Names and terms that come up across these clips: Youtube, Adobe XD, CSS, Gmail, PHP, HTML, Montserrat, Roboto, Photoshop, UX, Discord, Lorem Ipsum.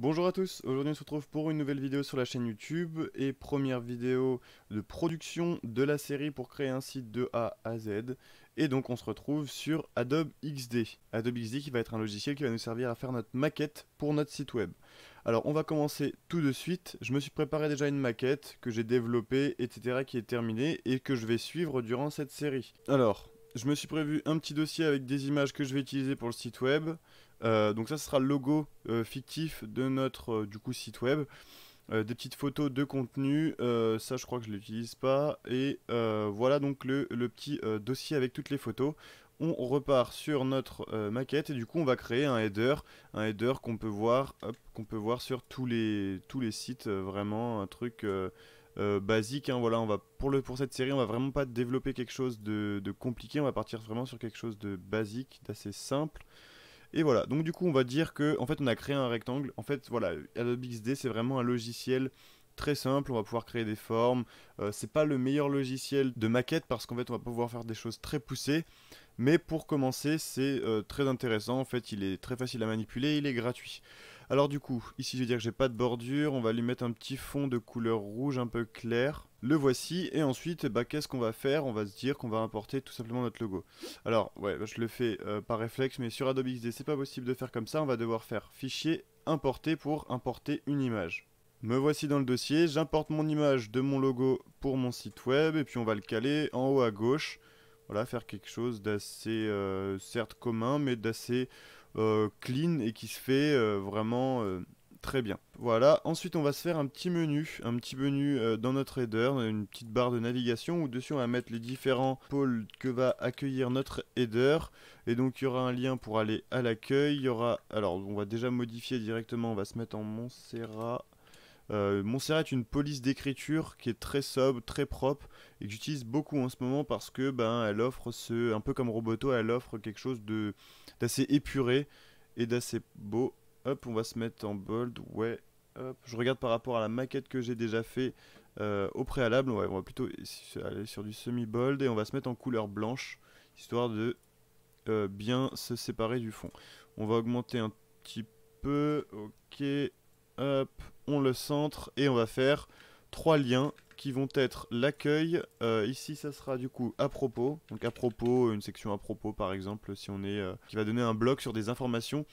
Bonjour à tous, aujourd'hui on se retrouve pour une nouvelle vidéo sur la chaîne YouTube et première vidéo de production de la série pour créer un site de A à Z. Et donc on se retrouve sur Adobe XD. Adobe XD qui va être un logiciel qui va nous servir à faire notre maquette pour notre site web. Alors on va commencer tout de suite. Je me suis préparé déjà une maquette que j'ai développée, etc. qui est terminée et que je vais suivre durant cette série. Alors je me suis prévu un petit dossier avec des images que je vais utiliser pour le site web. Donc ça sera le logo fictif de notre site web, des petites photos de contenu, ça je crois que je l'utilise pas, et voilà donc le petit dossier avec toutes les photos. On repart sur notre maquette et du coup on va créer un header qu'on peut voir, sur tous les sites, vraiment un truc basique, hein, voilà, on va pour cette série on va vraiment pas développer quelque chose de compliqué, on va partir vraiment sur quelque chose de basique, d'assez simple. Et voilà, donc du coup on va dire que en fait on a créé un rectangle. En fait voilà, Adobe XD c'est vraiment un logiciel très simple, on va pouvoir créer des formes. C'est pas le meilleur logiciel de maquette parce qu'en fait on va pouvoir faire des choses très poussées. Mais pour commencer c'est très intéressant, en fait il est très facile à manipuler, il est gratuit. Alors du coup, ici je vais dire que j'ai pas de bordure, on va lui mettre un petit fond de couleur rouge un peu clair. Le voici, et ensuite, bah, qu'est-ce qu'on va faire? On va se dire qu'on va importer tout simplement notre logo. Alors, ouais, bah, je le fais par réflexe, mais sur Adobe XD, c'est pas possible de faire comme ça. On va devoir faire fichier, importer pour importer une image. Me voici dans le dossier, j'importe mon image de mon logo pour mon site web, et puis on va le caler en haut à gauche. Voilà, faire quelque chose d'assez, certes commun, mais d'assez clean et qui se fait vraiment... Très bien. Voilà, ensuite on va se faire un petit menu dans notre header, une petite barre de navigation où dessus on va mettre les différents pôles que va accueillir notre header. Et donc il y aura un lien pour aller à l'accueil, il y aura... Alors on va déjà modifier directement, on va se mettre en Montserrat. Montserrat est une police d'écriture qui est très sobre, très propre et que j'utilise beaucoup en ce moment parce que ben elle offre un peu comme Roboto, elle offre quelque chose d'assez épuré et d'assez beau. Hop, on va se mettre en bold, ouais, hop, je regarde par rapport à la maquette que j'ai déjà fait au préalable, ouais, on va plutôt aller sur du semi-bold et on va se mettre en couleur blanche, histoire de bien se séparer du fond. On va augmenter un petit peu, ok, hop, on le centre et on va faire 3 liens qui vont être l'accueil, ici ça sera du coup à propos, donc à propos, une section à propos par exemple, si on est, qui va donner un bloc sur des informations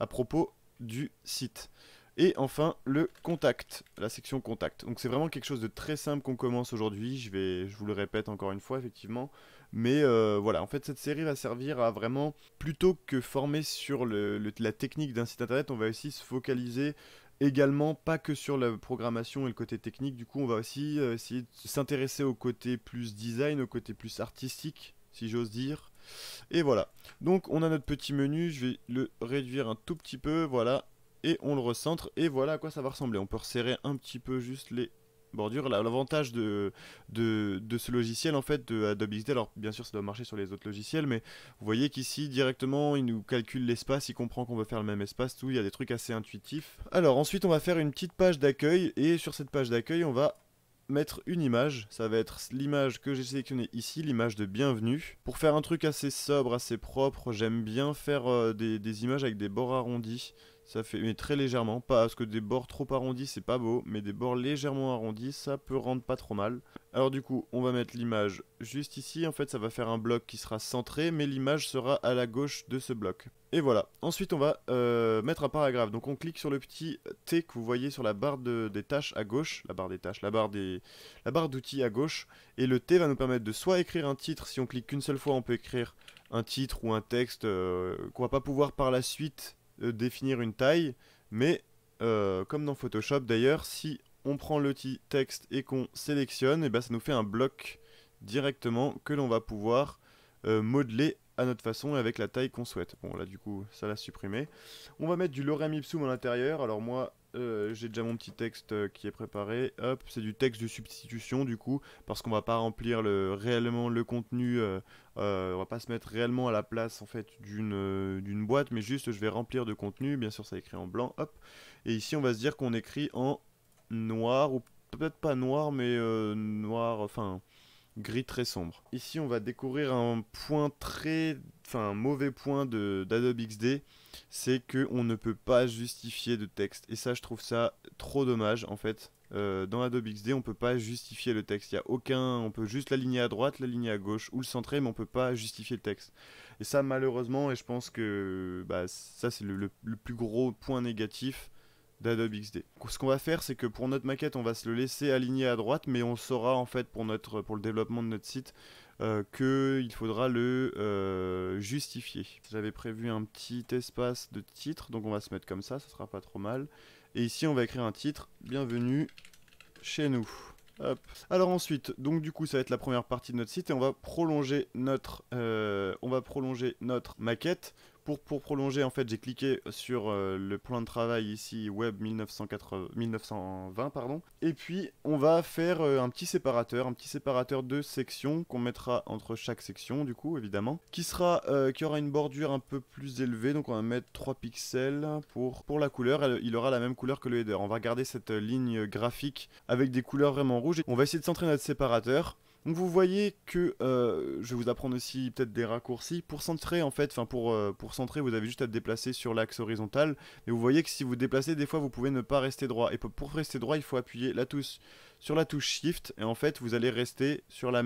à propos du site. Et enfin le contact, la section contact. Donc c'est vraiment quelque chose de très simple qu'on commence aujourd'hui, je vous le répète encore une fois effectivement, mais voilà, en fait cette série va servir à vraiment, plutôt que former sur la technique d'un site internet, on va aussi se focaliser également pas que sur la programmation et le côté technique, du coup on va aussi essayer de s'intéresser au côté plus design, au côté plus artistique si j'ose dire. Et voilà, donc on a notre petit menu, je vais le réduire un tout petit peu, voilà, et on le recentre, et voilà à quoi ça va ressembler. On peut resserrer un petit peu juste les bordures. L'avantage de ce logiciel en fait, de Adobe XD, alors bien sûr ça doit marcher sur les autres logiciels, mais vous voyez qu'ici directement il nous calcule l'espace, il comprend qu'on veut faire le même espace, tout, il y a des trucs assez intuitifs. Alors ensuite on va faire une petite page d'accueil, et sur cette page d'accueil on va mettre une image, ça va être l'image que j'ai sélectionnée ici, l'image de bienvenue. Pour faire un truc assez sobre, assez propre, j'aime bien faire des images avec des bords arrondis, ça fait, mais très légèrement, pas parce que des bords trop arrondis c'est pas beau, mais des bords légèrement arrondis ça peut rendre pas trop mal. Alors du coup on va mettre l'image juste ici, en fait ça va faire un bloc qui sera centré, mais l'image sera à la gauche de ce bloc. Et voilà, ensuite on va mettre un paragraphe, donc on clique sur le petit T que vous voyez sur la barre des tâches à gauche, la barre d'outils à gauche, et le T va nous permettre de soit écrire un titre, si on clique qu'une seule fois on peut écrire un titre ou un texte, qu'on va pas pouvoir par la suite définir une taille, mais comme dans Photoshop d'ailleurs, si on prend le petit texte et qu'on sélectionne, et ben ça nous fait un bloc directement que l'on va pouvoir modeler à notre façon et avec la taille qu'on souhaite. Bon là du coup ça l'a supprimé. On va mettre du Lorem Ipsum à l'intérieur. Alors moi j'ai déjà mon petit texte qui est préparé. Hop, c'est du texte de substitution du coup, parce qu'on va pas remplir réellement le contenu, on va pas se mettre réellement à la place en fait d'une boîte, mais juste je vais remplir de contenu, bien sûr ça écrit en blanc, hop. Et ici on va se dire qu'on écrit en noir, ou peut-être pas noir mais noir, enfin... gris très sombre. Ici, on va découvrir un point très... Enfin, un mauvais point d'Adobe XD, c'est qu'on ne peut pas justifier de texte. Et ça, je trouve ça trop dommage, en fait. Dans Adobe XD, on peut pas justifier le texte. Il y a aucun... On peut juste l'aligner à droite, l'aligner à gauche ou le centrer, mais on peut pas justifier le texte. Et ça, malheureusement, et je pense que bah, ça, c'est le plus gros point négatif d'Adobe XD. Ce qu'on va faire, c'est que pour notre maquette, on va se le laisser aligner à droite, mais on saura en fait pour le développement de notre site qu'il faudra le justifier. J'avais prévu un petit espace de titre, donc on va se mettre comme ça, ça sera pas trop mal. Et ici, on va écrire un titre, bienvenue chez nous. Hop. Alors ensuite, donc du coup, ça va être la première partie de notre site et on va prolonger notre maquette. Pour prolonger, en fait, j'ai cliqué sur le plan de travail ici, web 1920, pardon. Et puis, on va faire un petit séparateur de sections qu'on mettra entre chaque section, du coup, évidemment, qui aura une bordure un peu plus élevée. Donc, on va mettre 3 pixels pour la couleur. Il aura la même couleur que le header. On va garder cette ligne graphique avec des couleurs vraiment rouges. On va essayer de centrer notre séparateur. Donc vous voyez que, je vais vous apprendre aussi peut-être des raccourcis, pour centrer en fait, pour centrer vous avez juste à te déplacer sur l'axe horizontal, mais vous voyez que si vous déplacez des fois vous pouvez ne pas rester droit, et pour rester droit il faut appuyer sur la touche Shift, et en fait vous allez rester sur le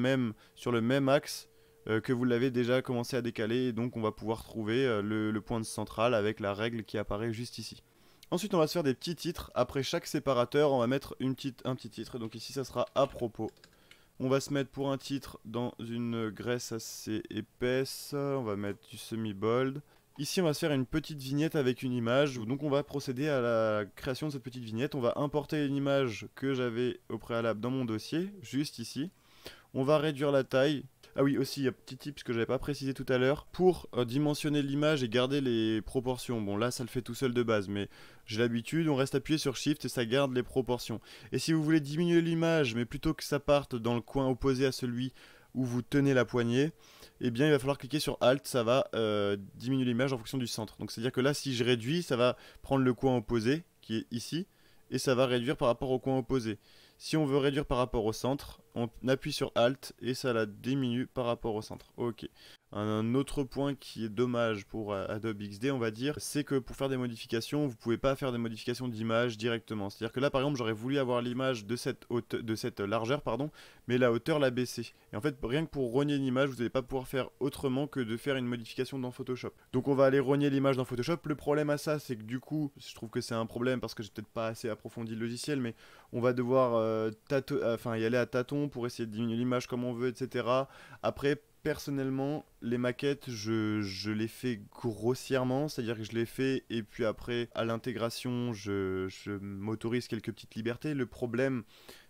même axe que vous l'avez déjà commencé à décaler, et donc on va pouvoir trouver le point de central avec la règle qui apparaît juste ici. Ensuite on va se faire des petits titres, après chaque séparateur on va mettre un petit titre, donc ici ça sera à propos. On va se mettre pour un titre dans une graisse assez épaisse, on va mettre du semi-bold. Ici on va se faire une petite vignette avec une image, donc on va procéder à la création de cette petite vignette. On va importer une image que j'avais au préalable dans mon dossier, juste ici. On va réduire la taille. Ah oui, aussi, il y a un petit tip que je n'avais pas précisé tout à l'heure. Pour dimensionner l'image et garder les proportions, bon là ça le fait tout seul de base, mais j'ai l'habitude, on reste appuyé sur Shift et ça garde les proportions. Et si vous voulez diminuer l'image, mais plutôt que ça parte dans le coin opposé à celui où vous tenez la poignée, eh bien il va falloir cliquer sur Alt, ça va diminuer l'image en fonction du centre. Donc c'est-à-dire que là, si je réduis, ça va prendre le coin opposé, qui est ici, et ça va réduire par rapport au coin opposé. Si on veut réduire par rapport au centre, on appuie sur Alt et ça la diminue par rapport au centre. Ok. Un autre point qui est dommage pour Adobe XD, on va dire, c'est que pour faire des modifications, vous ne pouvez pas faire des modifications d'image directement. C'est-à-dire que là, par exemple, j'aurais voulu avoir l'image de cette largeur, pardon, mais la hauteur l'a baissée. Et en fait, rien que pour rogner l'image, vous n'allez pas pouvoir faire autrement que de faire une modification dans Photoshop. Donc on va aller rogner l'image dans Photoshop. Le problème à ça, c'est que du coup, je trouve que c'est un problème parce que j'ai peut-être pas assez approfondi le logiciel, mais on va devoir y aller à tâtons pour essayer de diminuer l'image comme on veut, etc. Après, personnellement, les maquettes, je les fais grossièrement, c'est-à-dire que je les fais et puis après, à l'intégration, je m'autorise quelques petites libertés. Le problème,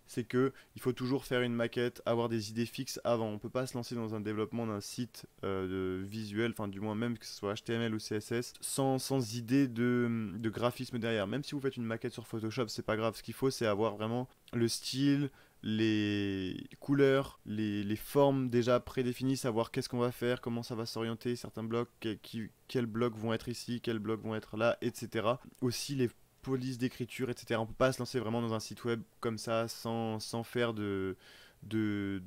c'est que il faut toujours faire une maquette, avoir des idées fixes avant. On ne peut pas se lancer dans un développement d'un site visuel, enfin du moins même que ce soit HTML ou CSS, sans idée de graphisme derrière. Même si vous faites une maquette sur Photoshop, c'est pas grave. Ce qu'il faut, c'est avoir vraiment le style, les couleurs, les formes déjà prédéfinies, savoir qu'est-ce qu'on va faire, comment ça va s'orienter, certains blocs, quels blocs vont être ici, quels blocs vont être là, etc. Aussi les polices d'écriture, etc. On peut pas se lancer vraiment dans un site web comme ça sans faire de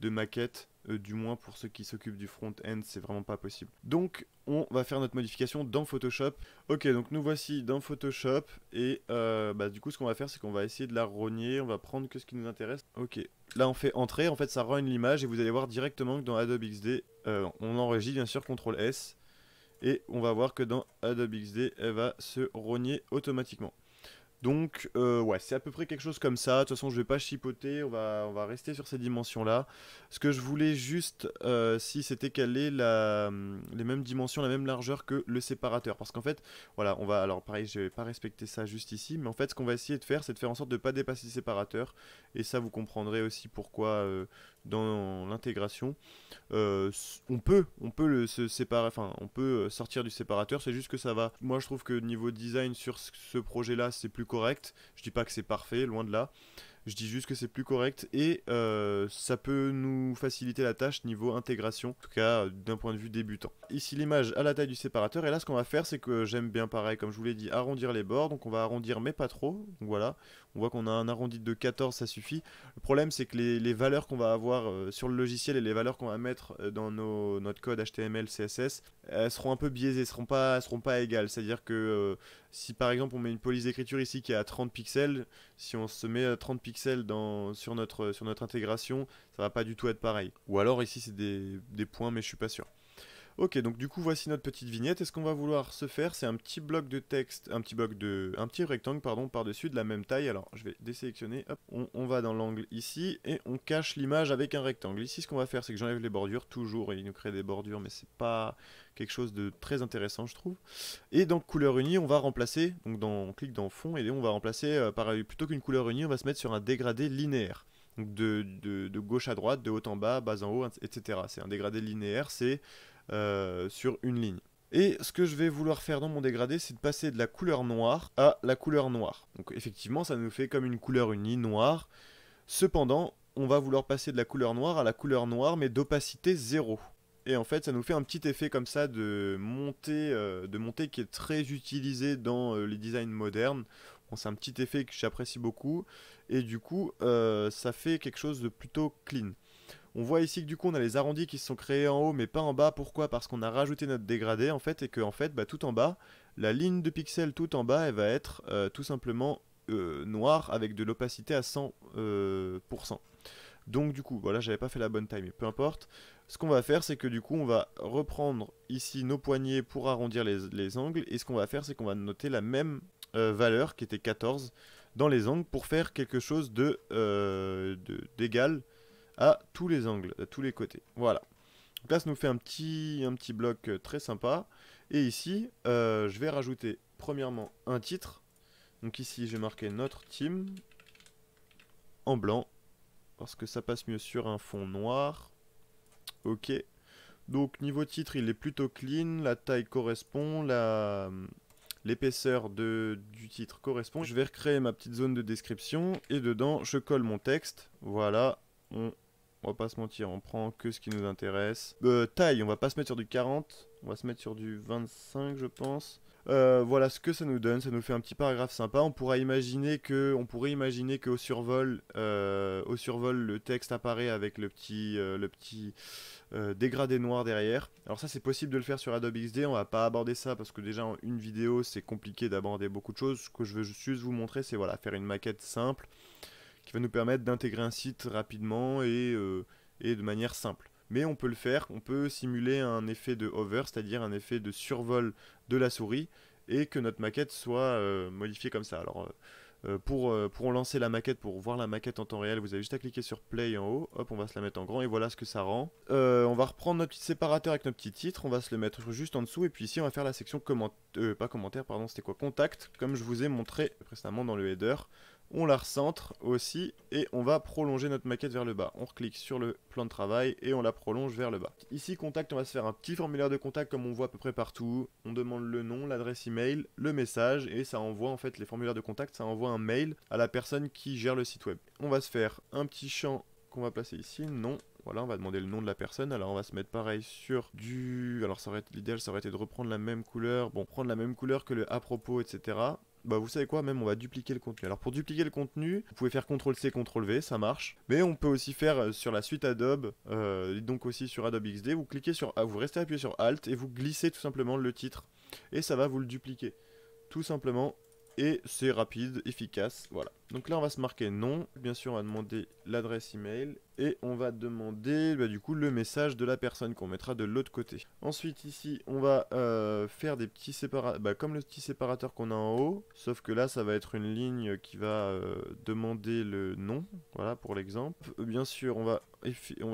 maquette, du moins pour ceux qui s'occupent du front-end, c'est vraiment pas possible. Donc on va faire notre modification dans Photoshop. Ok, donc nous voici dans Photoshop et du coup ce qu'on va faire, c'est qu'on va essayer de la rogner, on va prendre que ce qui nous intéresse. Ok, là on fait entrer, en fait ça rogne l'image et vous allez voir directement que dans Adobe XD, on enregistre bien sûr CTRL S et on va voir que dans Adobe XD, elle va se rogner automatiquement. Donc ouais, c'est à peu près quelque chose comme ça. De toute façon je vais pas chipoter, on va rester sur ces dimensions là. Ce que je voulais juste, si c'était qu'elle ait les mêmes dimensions, la même largeur que le séparateur. Parce qu'en fait, voilà, on va, alors pareil je vais pas respecter ça juste ici, mais en fait ce qu'on va essayer de faire, c'est de faire en sorte de ne pas dépasser le séparateur. Et ça vous comprendrez aussi pourquoi dans l'intégration. On peut sortir du séparateur, c'est juste que ça va. Moi je trouve que niveau design sur ce projet là c'est plus correct, je dis pas que c'est parfait, loin de là, Je dis juste que c'est plus correct et ça peut nous faciliter la tâche niveau intégration, en tout cas d'un point de vue débutant. Ici l'image à la taille du séparateur, et là ce qu'on va faire, c'est que j'aime bien pareil comme je vous l'ai dit arrondir les bords, donc on va arrondir mais pas trop. Donc voilà, on voit qu'on a un arrondi de 14, ça suffit. Le problème c'est que les valeurs qu'on va avoir sur le logiciel et les valeurs qu'on va mettre dans notre code HTML, CSS, elles seront un peu biaisées, elles seront pas égales, c'est à dire que si par exemple on met une police d'écriture ici qui est à 30 pixels, si on se met à 30 pixels sur notre intégration, ça va pas du tout être pareil. Ou alors ici c'est des points, mais je suis pas sûr. Ok, donc du coup voici notre petite vignette, et ce qu'on va vouloir se faire, c'est un petit bloc de texte, un petit rectangle pardon, par-dessus de la même taille. Alors je vais désélectionner, hop, on va dans l'angle ici, et on cache l'image avec un rectangle. Ici ce qu'on va faire, c'est que j'enlève les bordures, toujours, et il nous crée des bordures, mais c'est pas quelque chose de très intéressant je trouve. Et dans couleur unie, on va remplacer, donc on clique dans fond, et on va remplacer, plutôt qu'une couleur unie, on va se mettre sur un dégradé linéaire. Donc de gauche à droite, de haut en bas, bas en haut, etc. C'est un dégradé linéaire, c'est sur une ligne. Et ce que je vais vouloir faire dans mon dégradé, c'est de passer de la couleur noire à la couleur noire. Donc effectivement, ça nous fait comme une couleur unie noire. Cependant, on va vouloir passer de la couleur noire à la couleur noire, mais d'opacité 0. Et en fait, ça nous fait un petit effet comme ça de montée qui est très utilisé dans les designs modernes. Bon, c'est un petit effet que j'apprécie beaucoup, et du coup ça fait quelque chose de plutôt clean. On voit ici que du coup on a les arrondis qui se sont créés en haut mais pas en bas. Pourquoi? Parce qu'on a rajouté notre dégradé en fait, et que en fait bah, tout en bas, la ligne de pixels tout en bas, elle va être tout simplement noire avec de l'opacité à 100%. Donc du coup, voilà, j'avais pas fait la bonne taille, mais peu importe. Ce qu'on va faire, c'est que du coup, on va reprendre ici nos poignées pour arrondir les angles. Et ce qu'on va faire, c'est qu'on va noter la même valeur, qui était 14, dans les angles, pour faire quelque chose d'égal à tous les angles, à tous les côtés. Voilà. Donc là, ça nous fait un petit bloc très sympa. Et ici, je vais rajouter premièrement un titre. Donc ici, j'ai marqué notre team en blanc, parce que ça passe mieux sur un fond noir. Ok. Donc niveau titre, il est plutôt clean. La taille correspond. L'épaisseur du titre correspond. Je vais recréer ma petite zone de description. Et dedans, je colle mon texte. Voilà. On va pas se mentir. On prend que ce qui nous intéresse. Taille, on va pas se mettre sur du 40. On va se mettre sur du 25, je pense. Voilà ce que ça nous donne, ça nous fait un petit paragraphe sympa. On pourrait imaginer que au survol le texte apparaît avec le petit dégradé noir derrière. Alors ça c'est possible de le faire sur Adobe XD, on va pas aborder ça parce que déjà en une vidéo c'est compliqué d'aborder beaucoup de choses. Ce que je veux juste vous montrer, c'est voilà, faire une maquette simple qui va nous permettre d'intégrer un site rapidement et de manière simple. Mais on peut le faire, on peut simuler un effet de hover, c'est-à-dire un effet de survol de la souris, et que notre maquette soit modifiée comme ça. Alors pour lancer la maquette, pour voir la maquette en temps réel, vous avez juste à cliquer sur play en haut, hop, on va se la mettre en grand, et voilà ce que ça rend. On va reprendre notre petit séparateur avec notre petit titre, on va se le mettre juste en dessous, et puis ici on va faire la section contact, comme je vous ai montré précédemment dans le header. On la recentre aussi et on va prolonger notre maquette vers le bas. On clique sur le plan de travail et on la prolonge vers le bas. Ici contact, on va se faire un petit formulaire de contact comme on voit à peu près partout. On demande le nom, l'adresse email, le message, et ça envoie en fait, les formulaires de contact, ça envoie un mail à la personne qui gère le site web. On va se faire un petit champ qu'on va placer ici, nom. Voilà, on va demander le nom de la personne. Alors on va se mettre pareil sur du... Alors ça aurait été l'idéal, ça aurait été de reprendre la même couleur. Bon, prendre la même couleur que le à propos, etc. Bah vous savez quoi, même on va dupliquer le contenu. Alors pour dupliquer le contenu, vous pouvez faire CTRL-C, CTRL-V, ça marche. Mais on peut aussi faire sur la suite Adobe, donc aussi sur Adobe XD, vous cliquez sur, vous restez appuyé sur Alt et vous glissez tout simplement le titre. Et ça va vous le dupliquer, tout simplement. Et c'est rapide, efficace, voilà. Donc là on va se marquer nom, bien sûr on va demander l'adresse email et on va demander du coup le message de la personne qu'on mettra de l'autre côté. Ensuite ici on va faire des petits séparateurs, comme le petit séparateur qu'on a en haut, sauf que là ça va être une ligne qui va demander le nom, voilà pour l'exemple. Bien sûr on va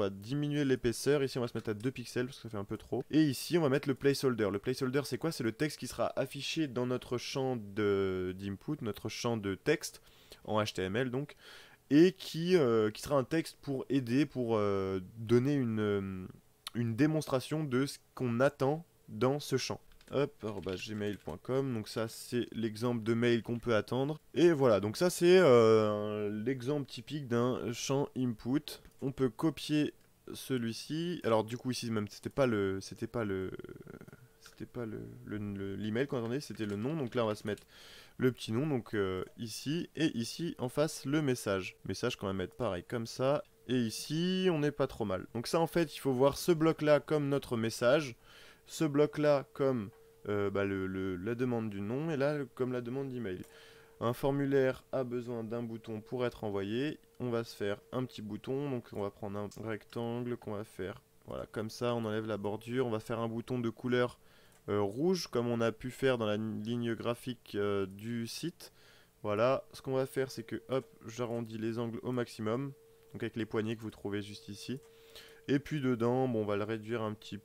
diminuer l'épaisseur, ici on va se mettre à 2 pixels parce que ça fait un peu trop. Et ici on va mettre le placeholder. Le placeholder c'est quoi? C'est le texte qui sera affiché dans notre champ d'input, notre champ de texte, en HTML donc, et qui sera un texte pour aider, pour donner une démonstration de ce qu'on attend dans ce champ. gmail.com. Donc ça c'est l'exemple de mail qu'on peut attendre. Et voilà, donc ça c'est l'exemple typique d'un champ input. On peut copier celui-ci. Alors du coup ici même c'était pas l'email qu'on attendait, c'était le nom. Donc là on va se mettre le petit nom, donc ici, et ici en face le message. Message qu'on va mettre pareil comme ça. Et ici on n'est pas trop mal. Donc ça en fait il faut voir ce bloc là comme notre message, ce bloc là comme la demande du nom, et là comme la demande d'email. Un formulaire a besoin d'un bouton pour être envoyé. On va se faire un petit bouton, donc on va prendre un rectangle qu'on va faire, voilà, comme ça on enlève la bordure. On va faire un bouton de couleur rouge comme on a pu faire dans la ligne graphique du site. Voilà, ce qu'on va faire c'est que hop, j'arrondis les angles au maximum. Donc avec les poignées que vous trouvez juste ici. Et puis dedans, bon, on va le réduire un petit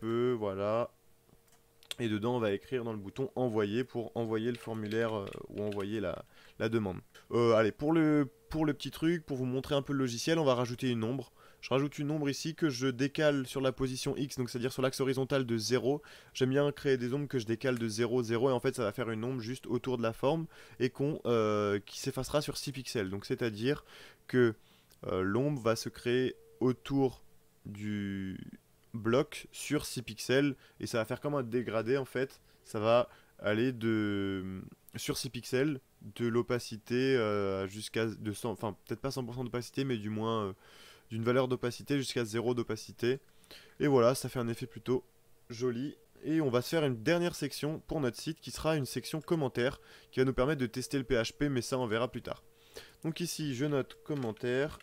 peu, voilà. Et dedans, on va écrire dans le bouton envoyer pour envoyer le formulaire ou envoyer la demande. Allez, pour le petit truc, pour vous montrer un peu le logiciel, on va rajouter une ombre. Je rajoute une ombre ici que je décale sur la position X, donc c'est-à-dire sur l'axe horizontal de 0. J'aime bien créer des ombres que je décale de 0, 0, et en fait ça va faire une ombre juste autour de la forme et qui s'effacera sur 6 pixels. Donc c'est-à-dire que l'ombre va se créer autour du bloc sur 6 pixels et ça va faire comme un dégradé en fait. Ça va aller de sur 6 pixels de l'opacité jusqu'à 100, enfin peut-être pas 100% d'opacité, mais du moins d'une valeur d'opacité jusqu'à 0 d'opacité. Et voilà, ça fait un effet plutôt joli. Et on va se faire une dernière section pour notre site qui sera une section commentaires qui va nous permettre de tester le PHP, mais ça on verra plus tard. Donc ici je note commentaire.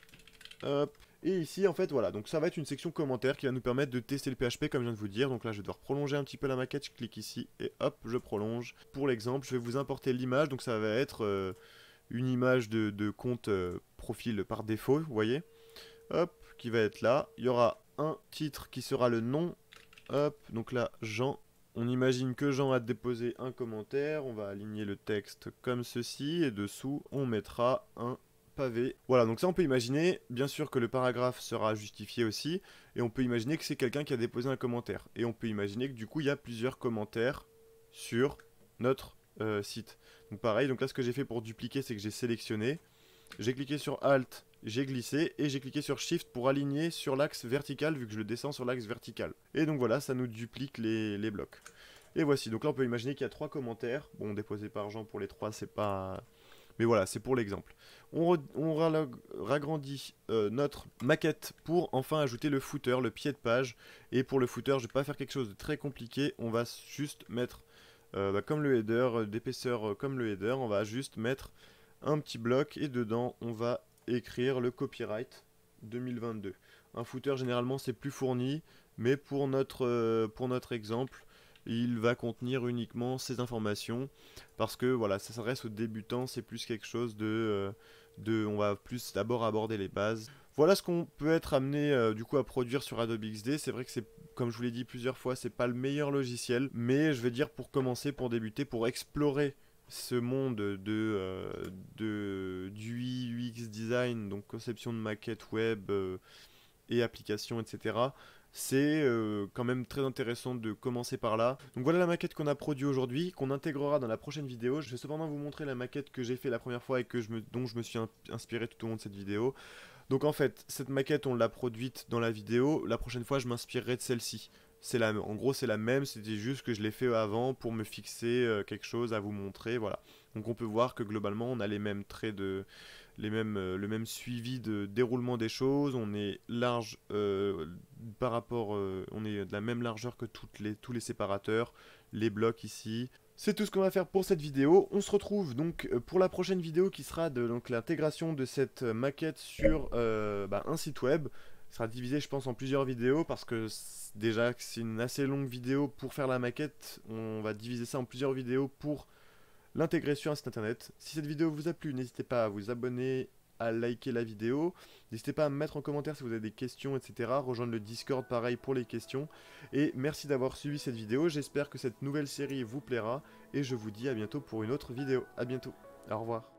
Hop. Et ici en fait voilà, donc ça va être une section commentaire qui va nous permettre de tester le PHP comme je viens de vous dire. Donc là je vais devoir prolonger un petit peu la maquette, je clique ici et hop je prolonge. Pour l'exemple je vais vous importer l'image, donc ça va être une image de compte profil par défaut, vous voyez. Hop, qui va être là, il y aura un titre qui sera le nom, hop, donc là Jean. On imagine que Jean a déposé un commentaire, on va aligner le texte comme ceci, et dessous on mettra un pavé. Voilà, donc ça on peut imaginer, bien sûr que le paragraphe sera justifié aussi, et on peut imaginer que c'est quelqu'un qui a déposé un commentaire. Et on peut imaginer que du coup il y a plusieurs commentaires sur notre site. Donc pareil, donc là ce que j'ai fait pour dupliquer c'est que j'ai sélectionné, j'ai cliqué sur Alt, j'ai glissé et j'ai cliqué sur Shift pour aligner sur l'axe vertical vu que je le descends sur l'axe vertical. Et donc voilà, ça nous duplique les blocs. Et voici, donc là on peut imaginer qu'il y a 3 commentaires. Bon, déposé par Jean pour les 3 c'est pas... Mais voilà, c'est pour l'exemple. On ragrandit notre maquette pour enfin ajouter le footer, le pied de page. Et pour le footer, je ne vais pas faire quelque chose de très compliqué. On va juste mettre, comme le header, d'épaisseur comme le header, on va juste mettre un petit bloc et dedans on va écrire le copyright 2022. Un footer généralement c'est plus fourni, mais pour notre exemple il va contenir uniquement ces informations parce que voilà, ça s'adresse aux débutants, c'est plus quelque chose on va plus d'abord aborder les bases. Voilà ce qu'on peut être amené du coup à produire sur Adobe XD. C'est vrai que c'est, comme je vous l'ai dit plusieurs fois, c'est pas le meilleur logiciel, mais je vais dire pour commencer, pour débuter, pour explorer ce monde du UX design, donc conception de maquettes web et applications, etc. C'est quand même très intéressant de commencer par là. Donc voilà la maquette qu'on a produite aujourd'hui, qu'on intégrera dans la prochaine vidéo. Je vais cependant vous montrer la maquette que j'ai fait la première fois et que dont je me suis inspiré tout au long de cette vidéo. Donc en fait, cette maquette, on l'a produite dans la vidéo. La prochaine fois, je m'inspirerai de celle-ci. En gros c'est la même, c'était juste que je l'ai fait avant pour me fixer quelque chose à vous montrer, voilà. Donc on peut voir que globalement on a les mêmes traits, le même suivi de déroulement des choses, on est large par rapport, on est de la même largeur que tous les séparateurs, les blocs ici. C'est tout ce qu'on va faire pour cette vidéo. On se retrouve donc pour la prochaine vidéo qui sera l'intégration de cette maquette sur un site web. Ça sera divisé je pense en plusieurs vidéos parce que déjà c'est une assez longue vidéo pour faire la maquette. On va diviser ça en plusieurs vidéos pour l'intégrer sur un site internet. Si cette vidéo vous a plu, n'hésitez pas à vous abonner, à liker la vidéo. N'hésitez pas à me mettre en commentaire si vous avez des questions, etc. Rejoindre le Discord pareil pour les questions. Et merci d'avoir suivi cette vidéo. J'espère que cette nouvelle série vous plaira. Et je vous dis à bientôt pour une autre vidéo. A bientôt. Au revoir.